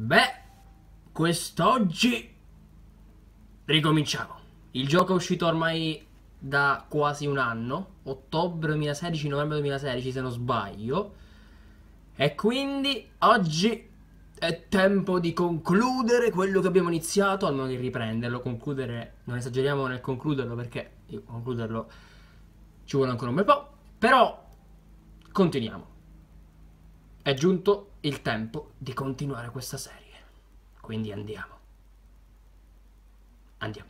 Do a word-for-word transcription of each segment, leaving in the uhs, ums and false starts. Beh, quest'oggi ricominciamo. Il gioco è uscito ormai da quasi un anno, ottobre duemilasedici, novembre duemilasedici se non sbaglio. E quindi oggi è tempo di concludere quello che abbiamo iniziato, almeno di riprenderlo, concludere, non esageriamo nel concluderlo perché io concluderlo ci vuole ancora un bel po', però continuiamo. È giunto il tempo di continuare questa serie, quindi andiamo andiamo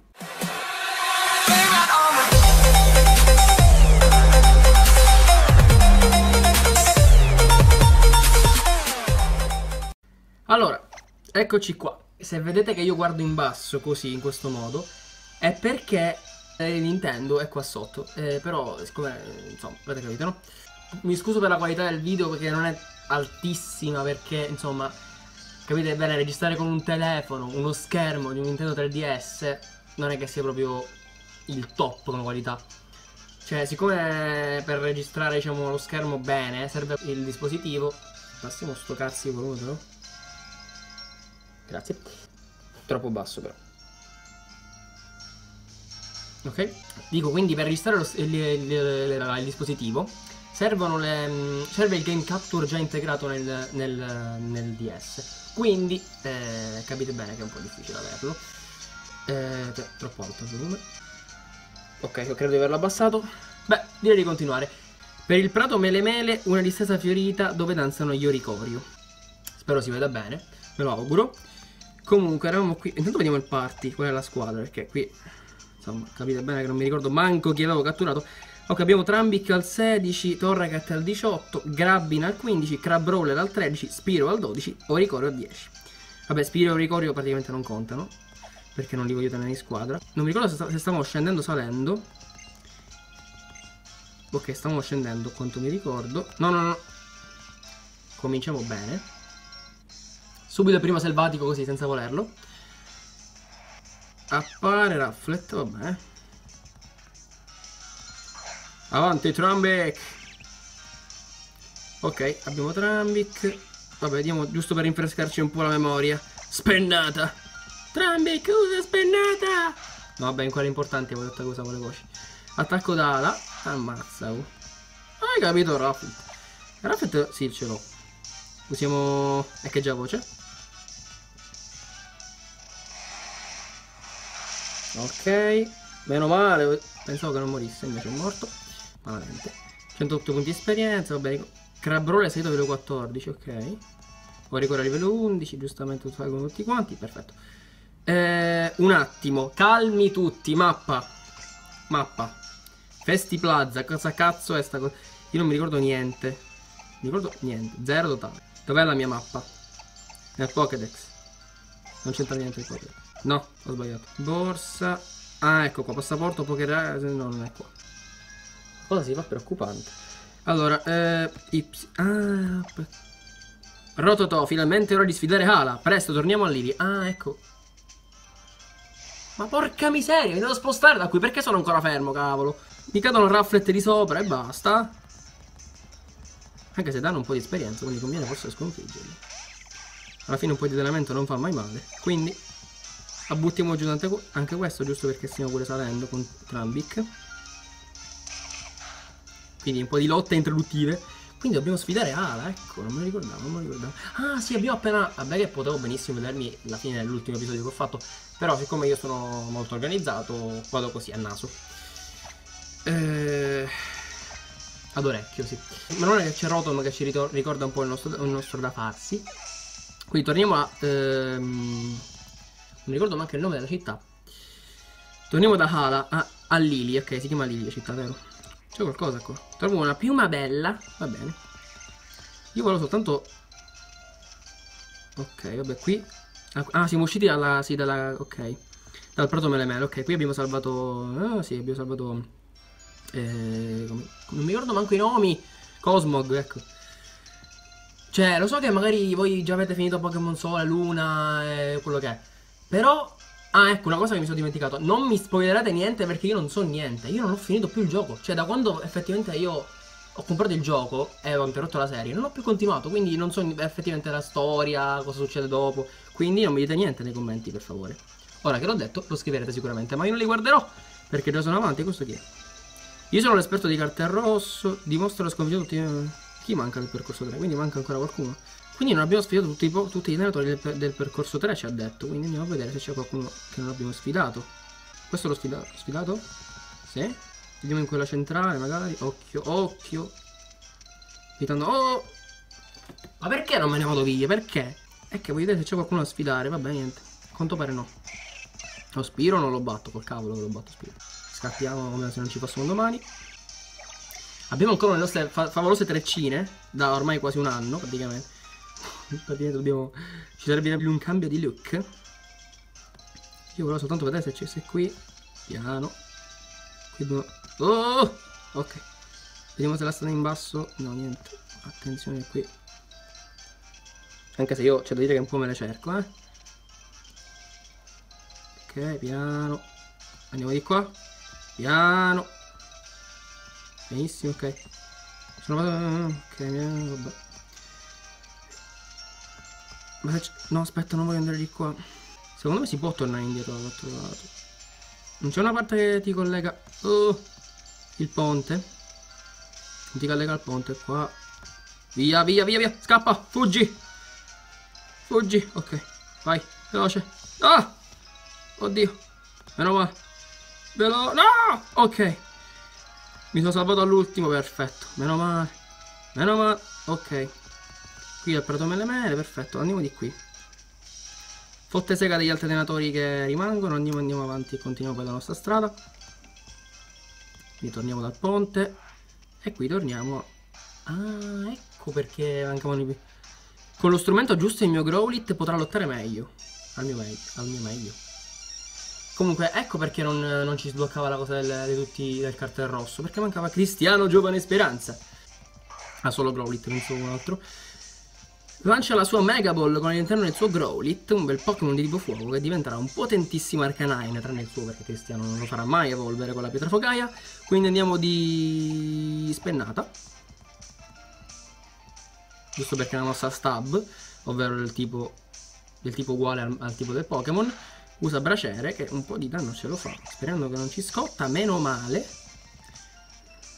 allora, eccoci qua. Se vedete che io guardo in basso così, in questo modo, è perché eh, Nintendo è qua sotto, eh, però siccome, insomma, avete capito, no? Mi scuso per la qualità del video perché non è altissima, perché insomma capite bene, registrare con un telefono, uno schermo di un Nintendo tre D S non è che sia proprio il top come qualità. Cioè, siccome per registrare, diciamo, lo schermo bene serve il dispositivo. Passiamo sto cazzo di volume, però. Grazie. Troppo basso però. Ok. Dico, quindi per registrare lo, il, il, il, il dispositivo servono le, serve il game capture già integrato nel, nel, nel D S, quindi eh, capite bene che è un po' difficile averlo. Eh, troppo alto il volume. Ok, io credo di averlo abbassato. Beh, direi di continuare. Per il prato Melemele, una distesa fiorita dove danzano gli Oricorio. Spero si veda bene, me lo auguro. Comunque, eravamo qui. Intanto vediamo il party, qual è la squadra, perché qui, insomma, capite bene che non mi ricordo manco chi avevo catturato. Ok, abbiamo Trambic al sedici, Torracat al diciotto, Grubbin al quindici, Crabrawler al tredici, Spiro al dodici, Oricorio al dieci. Vabbè, Spiro e Oricorio praticamente non contano, perché non li voglio tenere in squadra. Non mi ricordo se, sta se stavamo scendendo o salendo. Ok, stavamo scendendo, quanto mi ricordo. No, no, no. Cominciamo bene. Subito il primo selvatico, così, senza volerlo. Appare Raffletto, vabbè. Avanti Trambic. Ok, abbiamo Trambic. Vabbè, vediamo, giusto per rinfrescarci un po' la memoria. Spennata Trambic, usa spennata. No, vabbè, in quella importante avevo detto cosa con le voci. Attacco da Hala. Ammazza, uh. Hai capito Rafflet? Rafflet sì, ce l'ho. Usiamo... E che già voce. Ok, meno male. Pensavo che non morisse, invece è morto. Malamente. centootto punti esperienza, vabbè. Crabrawler è salito a livello quattordici, ok. Oricorio a livello undici, giustamente con tutti quanti, perfetto. Eh, un attimo, calmi tutti, mappa. Mappa. Festi Plaza, cosa cazzo è sta cosa? Io non mi ricordo niente. Mi ricordo niente, zero totale. Dov'è la mia mappa? Nel Pokédex. Non c'entra niente il Pokédex. No, ho sbagliato. Borsa. Ah, ecco qua, passaporto, Pokédex. No, non è qua. Cosa si fa preoccupante? Allora, eh... Ips... Ah... Rotom, finalmente è ora di sfidare Hala. Presto, torniamo a Lillie. Ah, ecco. Ma porca miseria, mi devo spostare da qui. Perché sono ancora fermo, cavolo? Mi cadono Rafflet di sopra e basta. Anche se danno un po' di esperienza, quindi conviene forse sconfiggerli. Alla fine un po' di allenamento non fa mai male. Quindi abbuttiamo giù anche questo, giusto perché stiamo pure salendo con Trambic. Quindi un po' di lotte introduttive. Quindi dobbiamo sfidare Hala, ecco, non me lo ricordavo, non me lo ricordavo. Ah sì, abbiamo appena... Vabbè che potevo benissimo vedermi la fine dell'ultimo episodio che ho fatto. Però siccome io sono molto organizzato, vado così a naso. Eh... Ad orecchio, sì. Ma non è che c'è Rotom che ci ricorda un po' il nostro, il nostro da farsi. Quindi torniamo a... Ehm... Non ricordo neanche il nome della città. Torniamo da Hala a, a Lillie, ok, si chiama Lillie la città, vero? C'è qualcosa qua. Trovo una piuma bella. Va bene. Io volevo soltanto... Ok, vabbè, qui... Ah, siamo usciti dalla... Sì, dalla... Ok. Dal prato Melemele. Ok, qui abbiamo salvato... Ah, sì, abbiamo salvato... Eh... Come... Non mi ricordo manco i nomi. Cosmog, ecco. Cioè, lo so che magari voi già avete finito Pokémon Sole, Luna e quello che è. Però... Ah, ecco, una cosa che mi sono dimenticato. Non mi spoilerate niente perché io non so niente. Io non ho finito più il gioco. Cioè, da quando effettivamente io ho comprato il gioco e avevo interrotto la serie, non ho più continuato, quindi non so effettivamente la storia, cosa succede dopo, quindi non mi dite niente nei commenti, per favore. Ora che l'ho detto, lo scriverete sicuramente, ma io non li guarderò, perché già sono avanti. Questo chi è? Io sono l'esperto di carta rosso, dimostro la sconfitta tutti... Chi manca del percorso tre? Quindi manca ancora qualcuno. Quindi non abbiamo sfidato tutti, tutti i generatori del, del percorso tre, ci ha detto, quindi andiamo a vedere se c'è qualcuno che non abbiamo sfidato. Questo l'ho sfidato, sfidato? Sì. Vediamo in quella centrale magari, occhio, occhio. Pitando, oh! Ma perché non me ne vado via? Perché? È che voglio vedere se c'è qualcuno da sfidare, vabbè, niente. A quanto pare no. Lo Spiro non lo batto, col cavolo che lo batto Spiro. Scappiamo come se non ci fossimo domani. Abbiamo ancora le nostre fa favolose treccine, da ormai quasi un anno praticamente. Praticamente dobbiamo... ci sarebbe più un cambio di look. Io volevo soltanto vedere se c'è, se qui... Piano. Qui dobbiamo... Oh! Ok. Vediamo se la strada in basso... No, niente. Attenzione qui. Anche se io c'è da dire che un po' me le cerco, eh. Ok, piano. Andiamo di qua. Piano. Benissimo, ok. Sono ok, piano, vabbè. Ma no, aspetta, non voglio andare di qua. Secondo me si può tornare indietro dall'altro lato. Non c'è una parte che ti collega... Oh, il ponte. Non ti collega al ponte qua. Via, via, via, via. Scappa, fuggi. Fuggi. Ok, vai, veloce. Ah! Oddio. Meno male. Velo... No! Ok. Mi sono salvato all'ultimo, perfetto. Meno male. Meno male. Ok. Qui ho preso Melemele, perfetto. Andiamo di qui. Fotte sega degli altri allenatori che rimangono, andiamo, andiamo avanti e continuiamo per la nostra strada. Quindi torniamo dal ponte. E qui torniamo. Ah, ecco perché mancavano i... Con lo strumento giusto il mio Growlithe potrà lottare meglio. Al mio meglio, al mio meglio. Comunque, ecco perché non, non ci sbloccava la cosa del, di tutti, del cartello rosso. Perché mancava Cristiano Giovane Speranza. Ah, solo Growlithe, non so un altro. Lancia la sua Mega Ball con all'interno del suo Growlithe, un bel Pokémon di tipo fuoco che diventerà un potentissimo Arcanine, tranne il suo perché Cristiano non lo farà mai evolvere con la pietra focaia. Quindi andiamo di Spennata, giusto perché è la nostra Stab, ovvero il tipo, il tipo uguale al, al tipo del Pokémon. Usa Braciere che un po' di danno ce lo fa, sperando che non ci scotta, meno male.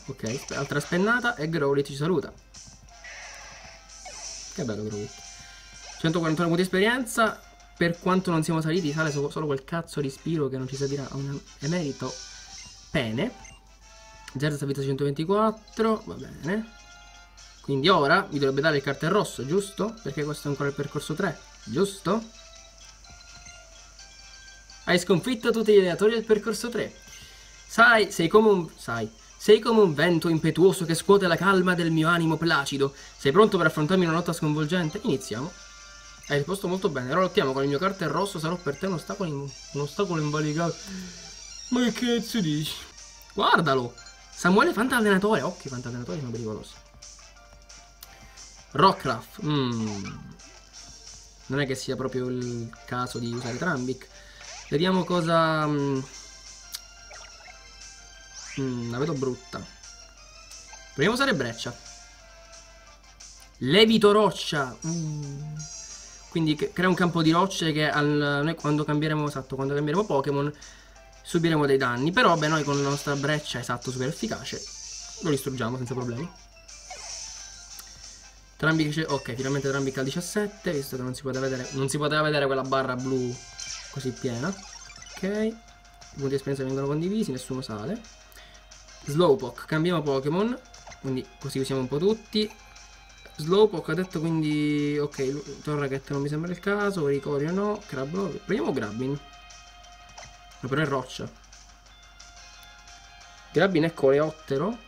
Ok, altra Spennata e Growlithe ci saluta. Che bello Growlithe. centoquarantuno punti di esperienza. Per quanto non siamo saliti, sale solo quel cazzo di Spiro che non ci servirà a un emerito pene. Zerdast vita centoventiquattro, va bene. Quindi ora mi dovrebbe dare il cartello rosso, giusto? Perché questo è ancora il percorso tre, giusto? Hai sconfitto tutti gli allenatori del percorso tre. Sai, sei come un... sai. Sei come un vento impetuoso che scuote la calma del mio animo placido. Sei pronto per affrontarmi una lotta sconvolgente? Iniziamo. Hai risposto molto bene. Allora lottiamo con il mio cartello rosso. Sarò per te un ostacolo, in... un ostacolo invalicato. Ma che cazzo dici? Guardalo. Samuele Fantallenatore. Occhi okay, Fantallenatori sono pericolosi. Rockruff. Mm. Non è che sia proprio il caso di usare Trambic. Vediamo cosa... Mm. Mm, la vedo brutta. Proviamo a usare Breccia. Levito Roccia. Mm. Quindi crea un campo di rocce che al, noi quando cambieremo, esatto, quando cambieremo Pokémon subiremo dei danni. Però beh, noi con la nostra Breccia, esatto, super efficace, lo distruggiamo senza problemi. Trambic, ok, finalmente Trambic al diciassette, visto che non si poteva vedere, non si poteva vedere quella barra blu così piena. Ok, i punti di esperienza vengono condivisi, nessuno sale. Slowpoke, cambiamo Pokémon, quindi così usiamo un po' tutti. Slowpoke ha detto quindi... Ok, Torracat non mi sembra il caso, Oricorio no, Crabrawler... Proviamo Grubbin. No, però è roccia. Grubbin è coleottero.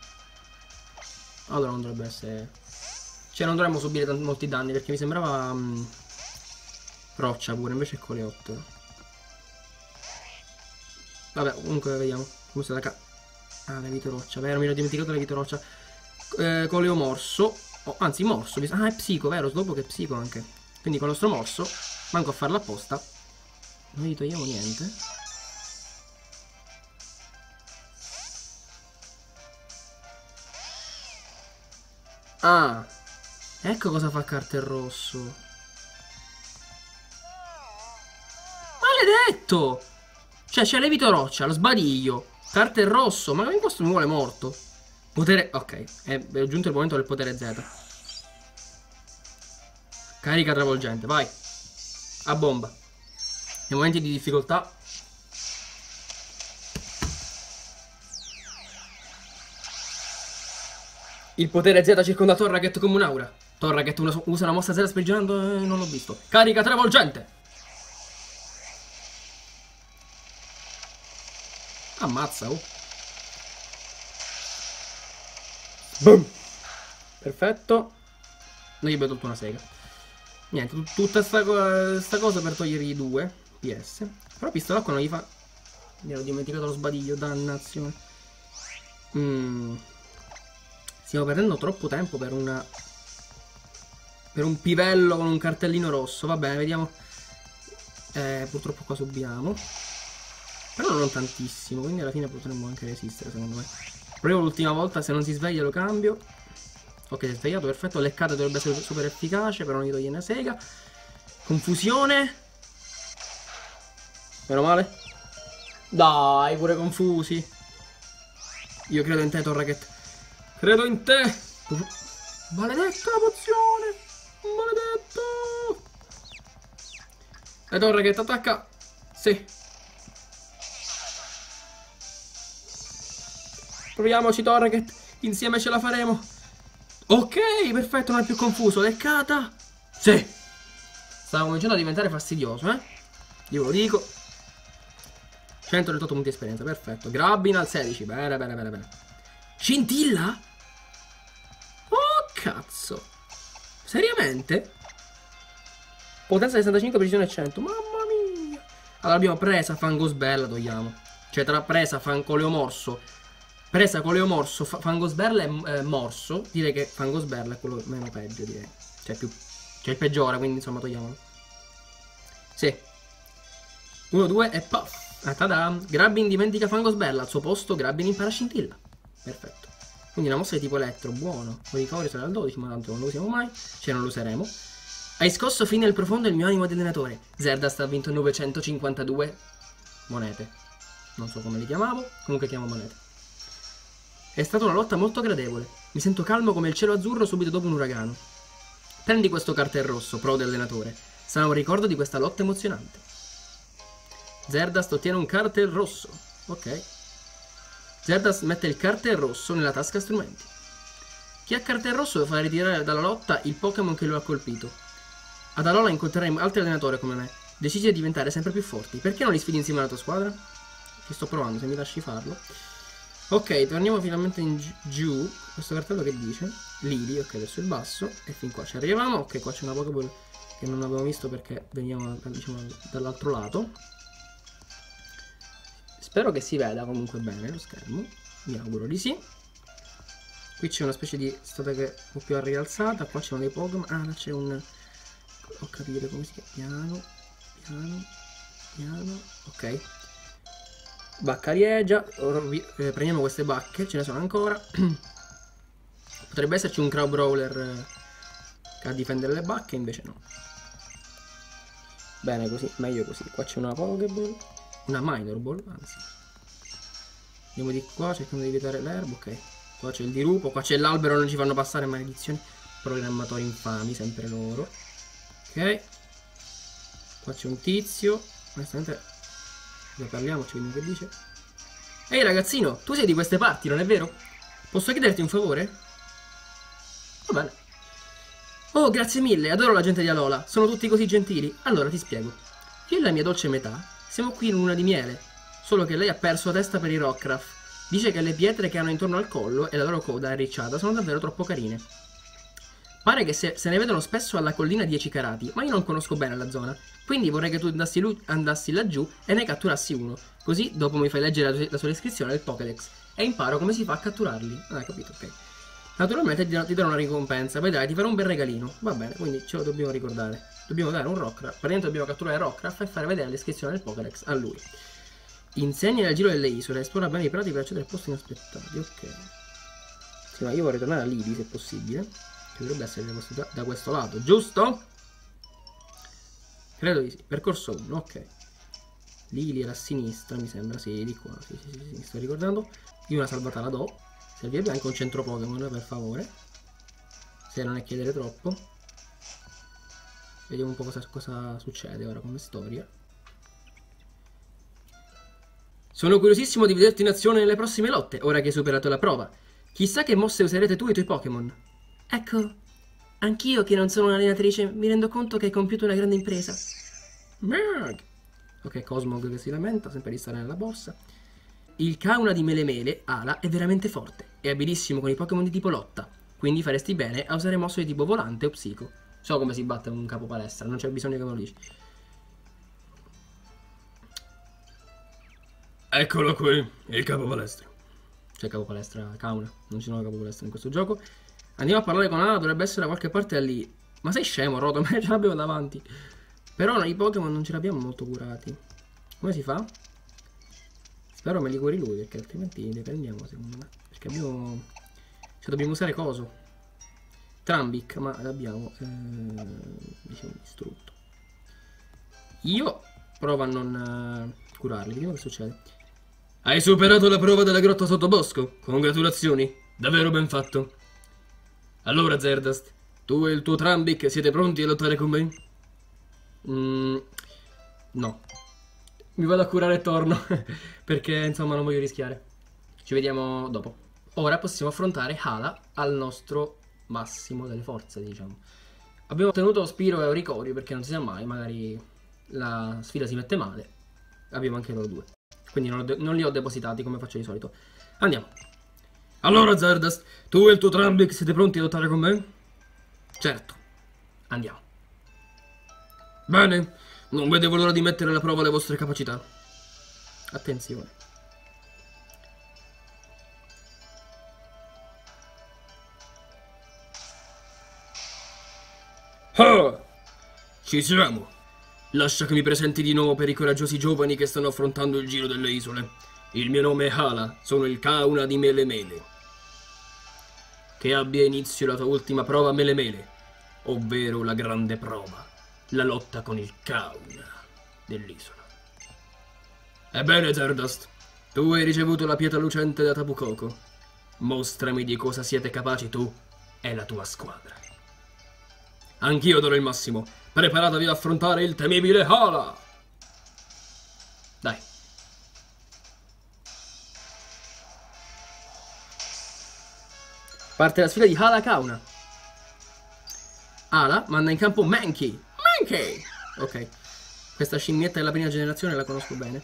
Allora non dovrebbe essere... Cioè non dovremmo subire molti danni perché mi sembrava... Mh, roccia pure, invece è coleottero. Vabbè, comunque vediamo. Come se la ca... Ah, la vito roccia, vero, mi ero dimenticato la vito roccia. Eh, Coleo morso. Oh, anzi, morso. Ah, è psico, vero? Dopo che è psico anche. Quindi con il nostro morso, manco a farla apposta. Non gli togliamo niente. Ah, ecco cosa fa Cartel Rosso. Maledetto! Cioè c'è Levito Roccia, lo sbadiglio. Cartel Rosso, ma questo mi vuole morto. Potere... ok, è giunto il momento del potere Z. Carica travolgente, vai. A bomba. Nei momenti di difficoltà. Il potere Z circonda Torracat come un'aura. Torracat una, usa una mossa Z sprigionando... Eh, non l'ho visto. Carica travolgente. Ammazza, oh. Boom. Perfetto. Non gli abbiamo tolto una sega. Niente, tut tutta sta, co sta cosa per togliergli due P S. Però pistola qua non gli fa. Mi ero dimenticato lo sbadiglio, dannazione. mm. Stiamo perdendo troppo tempo per una... per un pivello con un cartellino rosso. Va bene, vediamo. eh, Purtroppo qua subiamo. Però non tantissimo, quindi alla fine potremmo anche resistere, secondo me. Proviamo l'ultima volta, se non si sveglia lo cambio. Ok, si è svegliato, perfetto. Leccata dovrebbe essere super efficace, però non gli toglie una sega. Confusione. Meno male. Dai, pure confusi. Io credo in te, Torracat. Credo in te. Maledetta la pozione. Maledetto. E Torracat attacca. Sì. Proviamoci, Torracat, insieme ce la faremo. Ok, perfetto, non è più confuso. Leccata. Sì. Stava cominciando a diventare fastidioso, eh. Io lo dico. centoventotto punti di esperienza, perfetto. Grubbin al sedici, bene, bene, bene, bene. Scintilla? Oh, cazzo. Seriamente? Potenza sessantacinque, precisione cento. Mamma mia. Allora abbiamo presa, fangosbella, togliamo. Cioè tra presa, fancoleomorso... Presa con Leo Morso, Fangosberla è eh, morso. Direi che Fangosberla è quello meno peggio, direi. Cioè più. Cioè il peggiore, quindi insomma togliamolo. Sì. uno, due e puff. Ah, tada. Grubbin dimentica Fangosberla. Al suo posto Grubbin impara Scintilla. Perfetto. Quindi una mossa di tipo elettro, buono. Oricorio sarà al dodici, ma tanto non lo usiamo mai. Cioè non lo useremo. Hai scosso fino al profondo il mio animo di allenatore. Zerdast ha vinto novecentocinquantadue monete. Non so come le chiamavo. Comunque chiamo monete. È stata una lotta molto gradevole. Mi sento calmo come il cielo azzurro subito dopo un uragano. Prendi questo cartel rosso, prode allenatore. Sarà un ricordo di questa lotta emozionante. Zerdast ottiene un cartel rosso. Ok. Zerdast mette il cartel rosso nella tasca strumenti. Chi ha cartel rosso deve far ritirare dalla lotta il Pokémon che lo ha colpito. Ad Alola incontrerai altri allenatori come me. Decidi di diventare sempre più forti. Perché non li sfidi insieme alla tua squadra? Ci sto provando, se mi lasci farlo. Ok, torniamo finalmente in giù. Questo cartello che dice? Lillie, ok, verso il basso. E fin qua ci arriviamo. Ok, qua c'è una Pokéball che non avevo visto perché veniamo, diciamo, dall'altro lato. Spero che si veda comunque bene lo schermo. Mi auguro di sì. Qui c'è una specie di statua che è un po' più rialzata. Qua c'erano dei Pokémon. Ah, là c'è un... ho capito come si chiama. Piano, piano, piano. Ok. Bacca riegia, eh, prendiamo queste bacche, ce ne sono ancora. Potrebbe esserci un Crabrawler eh, a difendere le bacche, invece no. Bene così, meglio così. Qua c'è una Pokéball, una Minor Ball, anzi. Andiamo di qua, cercando di evitare l'erba, ok. Qua c'è il dirupo, qua c'è l'albero, non ci fanno passare, maledizioni. Programmatori infami, sempre loro. Ok. Qua c'è un tizio, onestamente... ne parliamoci, vediamo che dice. Ehi ragazzino, tu sei di queste parti, non è vero? Posso chiederti un favore? Va bene. Oh, grazie mille, adoro la gente di Alola, sono tutti così gentili. Allora ti spiego. Io e la mia dolce metà siamo qui in luna di miele. Solo che lei ha perso la testa per i Rockruff. Dice che le pietre che hanno intorno al collo e la loro coda arricciata sono davvero troppo carine. Pare che se, se ne vedono spesso alla collina dieci carati, ma io non conosco bene la zona. Quindi vorrei che tu andassi, andassi laggiù e ne catturassi uno. Così dopo mi fai leggere la, la sua descrizione del Pokédex e imparo come si fa a catturarli. Non hai capito, ok. Naturalmente ti, ti darò una ricompensa. Vedrai, ti farò un bel regalino. Va bene, quindi ce lo dobbiamo ricordare. Dobbiamo dare un Rockruff. Praticamente dobbiamo catturare Rockruff e fare vedere la descrizione del Pokédex a lui. Insegna il giro delle isole, esplora bene i prati per accedere a posti inaspettati. Ok. Sì, ma io vorrei tornare a Lillie se possibile. che dovrebbe essere da questo, da questo lato, giusto? Credo di sì. Percorso uno, ok. Lillie era a sinistra, mi sembra, sì, di qua, sì, sì, sì, sì, mi sto ricordando. Io una salvata la do. Servirebbe anche un centro Pokémon, per favore, se non è chiedere troppo. Vediamo un po' cosa, cosa succede ora come storia. Sono curiosissimo di vederti in azione nelle prossime lotte, ora che hai superato la prova. Chissà che mosse userete tu e i tuoi Pokémon. Ecco, anch'io che non sono un'allenatrice, mi rendo conto che hai compiuto una grande impresa. Merg. Ok, Cosmog che si lamenta, sempre di stare nella borsa. Il Kahuna di Melemele, Hala, è veramente forte. È abilissimo con i Pokémon di tipo lotta, quindi faresti bene a usare mosse di tipo volante o psico. So come si batte un capo palestra, non c'è bisogno che me lo dici. Eccolo qui, il capo palestra. C'è capo palestra, Kahuna. Non ci sono capo palestra in questo gioco. Andiamo a parlare con Hala, dovrebbe essere da qualche parte da lì. Ma sei scemo, Rotom, ce l'abbiamo davanti. Però i Pokémon non ce l'abbiamo molto curati. Come si fa? Spero me li curi lui, perché altrimenti ne prendiamo, secondo me. Perché abbiamo... cioè dobbiamo usare coso. Trambic, ma l'abbiamo eh, diciamo distrutto. Io provo a non eh, curarli, vediamo che succede. Hai superato la prova della grotta sottobosco, congratulazioni, davvero ben fatto. Allora Zerdast, tu e il tuo Trambic siete pronti a lottare con me? Mm, no. Mi vado a curare e torno, perché insomma non voglio rischiare. Ci vediamo dopo. Ora possiamo affrontare Hala al nostro massimo delle forze, diciamo. Abbiamo ottenuto Spiro e Oricorio, perché non si sa mai, magari la sfida si mette male. Abbiamo anche loro due, quindi non, non li ho depositati come faccio di solito. Andiamo. Allora Zerdast, tu e il tuo Trambic siete pronti a lottare con me? Certo. Andiamo. Bene, non vedevo l'ora di mettere alla prova le vostre capacità. Attenzione. Ah! Ci siamo. Lascia che mi presenti di nuovo per i coraggiosi giovani che stanno affrontando il giro delle isole. Il mio nome è Hala, sono il Kahuna di Melemele. Che abbia inizio la tua ultima prova a Melemele, ovvero la grande prova. La lotta con il Kahuna dell'isola. Ebbene Zerdast, tu hai ricevuto la pietra lucente da Tabu Koko. Mostrami di cosa siete capaci tu e la tua squadra. Anch'io darò il massimo. Preparatevi ad affrontare il temibile Hala. Dai. Parte la sfida di Hala Kahuna. Hala manda in campo Mankey. Mankey! Ok, questa scimmietta della prima generazione la conosco bene.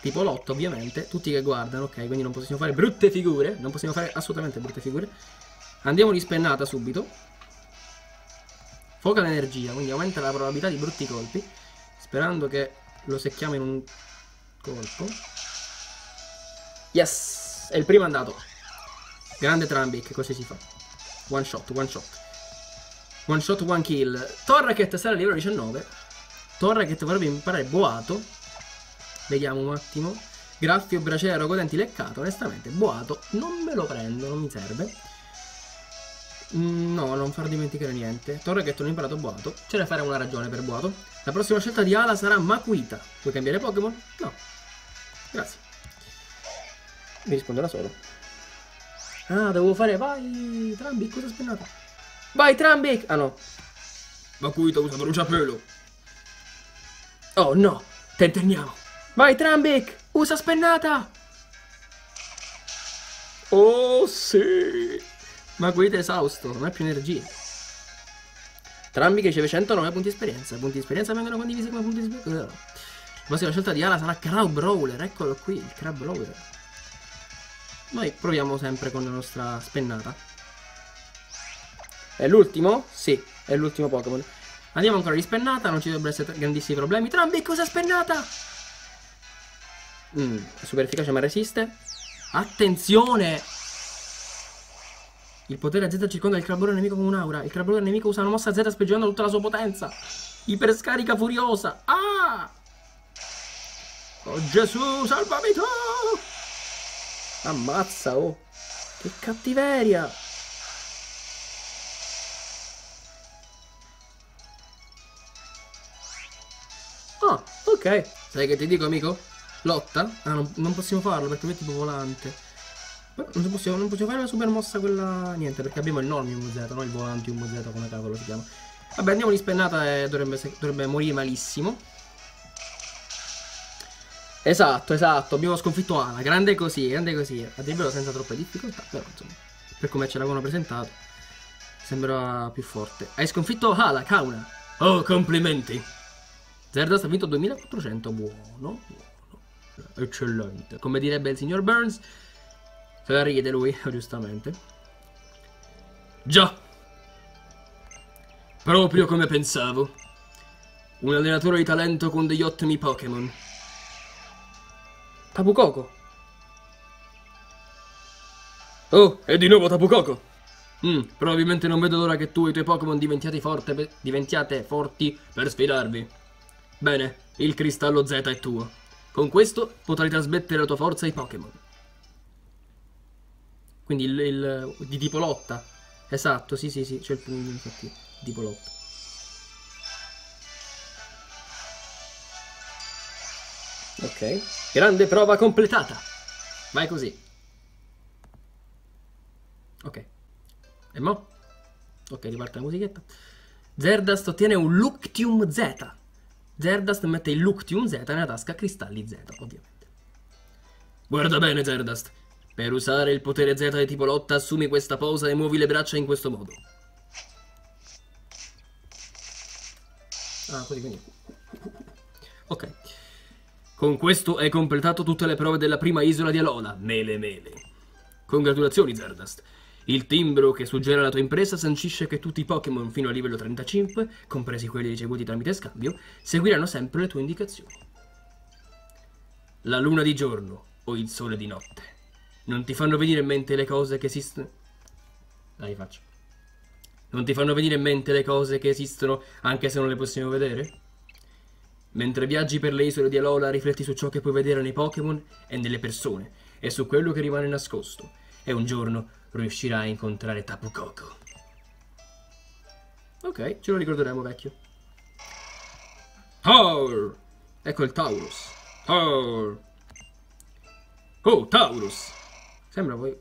Tipo lotto, ovviamente. Tutti che guardano, ok. Quindi non possiamo fare brutte figure. Non possiamo fare assolutamente brutte figure. Andiamo di spennata subito. Foca l'energia, quindi aumenta la probabilità di brutti colpi. Sperando che lo secchiamo in un colpo. Yes! È il primo andato. Grande Trambic, così si fa. One shot, one shot. One shot, one kill. Torracat sarà a livello diciannove. Torracat vorrebbe imparare boato. Vediamo un attimo. Graffio, braciere, rogodenti, leccato. Onestamente, boato non me lo prendo, non mi serve. No, non far dimenticare niente. Torracat non ha imparato boato. Ce ne farà una ragione per boato. La prossima scelta di Hala sarà Makuhita. Vuoi cambiare Pokémon? No. Grazie. Mi rispondo da solo. Ah, dovevo fare... vai, Trambi, cosa spennata? Vai Trambic! Ah no. Makuhita usa bruciapelo. Oh no, tentenniamo. Vai Trambic! Usa spennata! Oh sì! Makuhita è esausto, non ha più energia. Trambic riceve centonove punti esperienza. Punti esperienza vengono condivisi come punti esperienza. Ma se la scelta di Hala sarà Crabrawler, eccolo qui, il Crabrawler. Noi proviamo sempre con la nostra spennata. È l'ultimo? Sì, è l'ultimo Pokémon. Andiamo ancora di spennata, non ci dovrebbero essere grandissimi problemi. Trambi, cosa spennata? Mm, super efficace ma resiste. Attenzione! Il potere Z circonda il Crabrawler nemico come un'aura. Il Crabrawler nemico usa una mossa Z speggiando tutta la sua potenza. Iperscarica furiosa. Ah! Oh Gesù, salvami tu! Ammazza, oh! Che cattiveria! Ok, sai che ti dico, amico? Lotta? Ah, non, non possiamo farlo perché è tipo volante. Però non possiamo, non possiamo fare la super mossa quella... Niente, perché abbiamo il Normium Z, non il Volantium Z, come cavolo si chiama. Vabbè, andiamo di spennata e dovrebbe, dovrebbe morire malissimo. Esatto, esatto, abbiamo sconfitto Hala, grande così, grande così. A dirvelo senza troppe difficoltà, però insomma, per come ce l'avevano presentato, sembra più forte. Hai sconfitto Hala, Kahuna. Oh, complimenti. Zerdast ha vinto duemilaquattrocento, buono, buono, eccellente. Come direbbe il signor Burns, se la ride lui, giustamente. Già, proprio come pensavo. Un allenatore di talento con degli ottimi Pokémon. Tabu Koko. Oh, è di nuovo Tapu Koko. Mm, probabilmente non vedo l'ora che tu e i tuoi Pokémon diventiate, forte diventiate forti per sfidarvi. Bene, il cristallo Z è tuo. Con questo potrai trasmettere la tua forza ai Pokémon. Quindi il, il... di tipo lotta. Esatto, sì sì sì, c'è il pugno infatti, tipo lotta. Ok, grande prova completata. Vai così. Ok. E mo? Ok, riparte la musichetta. Zerdast ottiene un Luctium Z. Zerdast mette il Luctium Z nella tasca Cristalli Z, ovviamente. Guarda bene, Zerdast. Per usare il potere Z di tipo lotta assumi questa posa e muovi le braccia in questo modo. Ah, così quindi. Ok. Con questo hai completato tutte le prove della prima isola di Alola, Melemele. Congratulazioni, Zerdast. Il timbro che suggera la tua impresa sancisce che tutti i Pokémon fino a livello trentacinque, compresi quelli ricevuti tramite scambio, seguiranno sempre le tue indicazioni. La luna di giorno o il sole di notte non ti fanno venire in mente le cose che esistono... Dai, faccio. Non ti fanno venire in mente le cose che esistono anche se non le possiamo vedere? Mentre viaggi per le isole di Alola rifletti su ciò che puoi vedere nei Pokémon e nelle persone, e su quello che rimane nascosto, e un giorno riuscirai a incontrare Tabu Koko. Ok, ce lo ricorderemo, vecchio. Taur! Ecco il Tauros. Taur! Oh, Tauros! Sembra voi...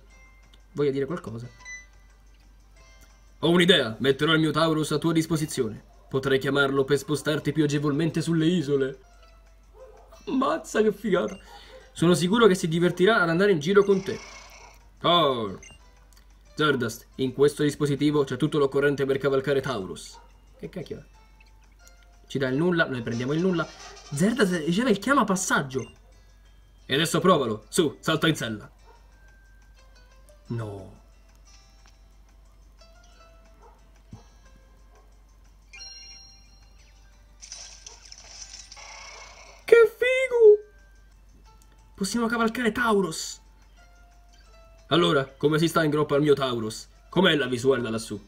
voglia dire qualcosa. Ho un'idea, metterò il mio Tauros a tua disposizione. Potrei chiamarlo per spostarti più agevolmente sulle isole. Ammazza, che figata. Sono sicuro che si divertirà ad andare in giro con te. Oh. Zerdast, in questo dispositivo c'è tutto l'occorrente per cavalcare Tauros. Che cacchio è? Ci dà il nulla, noi prendiamo il nulla. Zerdast riceve il chiama passaggio. E adesso provalo. Su, salta in sella. No. Possiamo cavalcare Tauros. Allora, come si sta in groppa al mio Tauros? Com'è la visuale da lassù?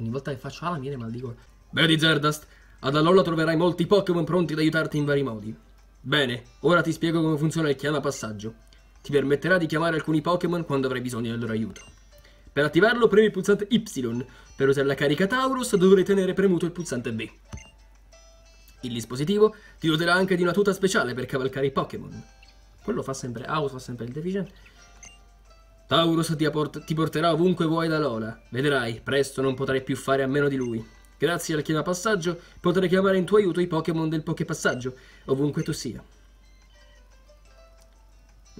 Ogni volta che faccio ala mi viene mal di gola. Vedi, Zerdast, ad Alola troverai molti Pokémon pronti ad aiutarti in vari modi. Bene, ora ti spiego come funziona il chiama passaggio. Ti permetterà di chiamare alcuni Pokémon quando avrai bisogno del loro aiuto. Per attivarlo premi il pulsante Y. Per usare la carica Tauros dovrai tenere premuto il pulsante B. Il dispositivo ti doterà anche di una tuta speciale per cavalcare i Pokémon. Quello fa sempre House, fa sempre il Devigeon. Tauros ti, ti porterà ovunque vuoi da Alola. Vedrai, presto non potrai più fare a meno di lui. Grazie al chiama passaggio potrai chiamare in tuo aiuto i Pokémon del Poképassaggio, ovunque tu sia.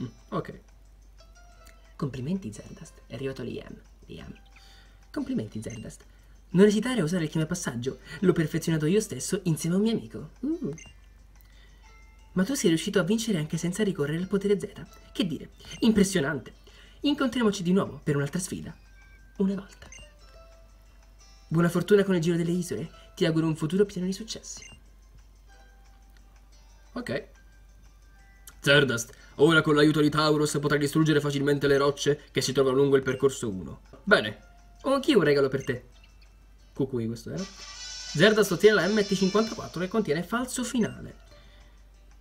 Mm, ok. Complimenti, Zerdast. È arrivato Liam. Liam. Complimenti, Zerdast. Non esitare a usare il chiama passaggio. L'ho perfezionato io stesso insieme a un mio amico. Uh. Ma tu sei riuscito a vincere anche senza ricorrere al potere Z. Che dire, impressionante. Incontriamoci di nuovo per un'altra sfida. Una volta. Buona fortuna con il giro delle isole. Ti auguro un futuro pieno di successi. Ok. Zerdast, ora con l'aiuto di Tauros potrai distruggere facilmente le rocce che si trovano lungo il percorso uno. Bene. Ho anch'io un regalo per te. Cucui questo era. Zerdast ottiene la M T cinquantaquattro che contiene falso finale.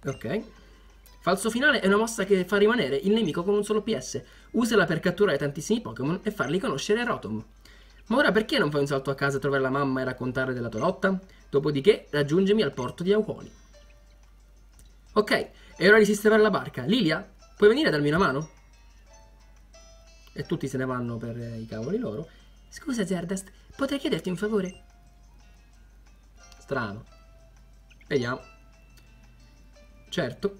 Ok. Falso finale è una mossa che fa rimanere il nemico con un solo P S. Usala per catturare tantissimi Pokémon e farli conoscere a Rotom. Ma ora perché non fai un salto a casa a trovare la mamma e raccontare della tua lotta? Dopodiché raggiungimi al porto di Aucoli. Ok, è ora di sistemare la barca. Lilia, puoi venire a darmi una mano? E tutti se ne vanno per i cavoli loro. Scusa Zerdast, potrei chiederti un favore? Strano. Vediamo. Certo.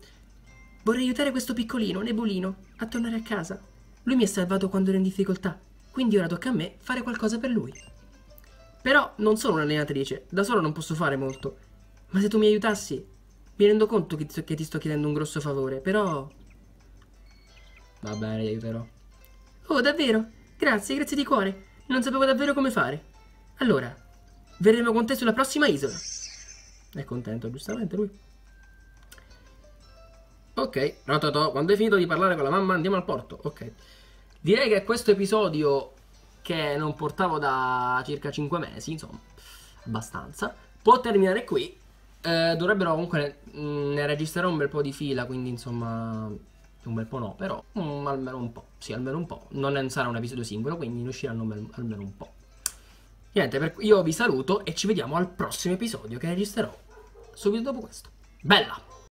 Vorrei aiutare questo piccolino, Nebulino, a tornare a casa. Lui mi ha salvato quando ero in difficoltà, quindi ora tocca a me fare qualcosa per lui. Però non sono un'allenatrice, da solo non posso fare molto. Ma se tu mi aiutassi... Mi rendo conto che ti sto chiedendo un grosso favore, però... Va bene, ti aiuterò. Oh, davvero? Grazie, grazie di cuore. Non sapevo davvero come fare. Allora, verremo con te sulla prossima isola. È contento, giustamente, lui. Ok, Rototò, quando hai finito di parlare con la mamma andiamo al porto. Ok. Direi che questo episodio, che non portavo da circa cinque mesi, insomma, abbastanza, può terminare qui. Eh, dovrebbero comunque ne, ne registrare un bel po' di fila, quindi insomma un bel po' no, però um, almeno un po', sì, almeno un po', non è, sarà un episodio singolo, quindi ne usciranno bel, almeno un po'. Niente, per, io vi saluto e ci vediamo al prossimo episodio che registrerò subito dopo questo. Bella!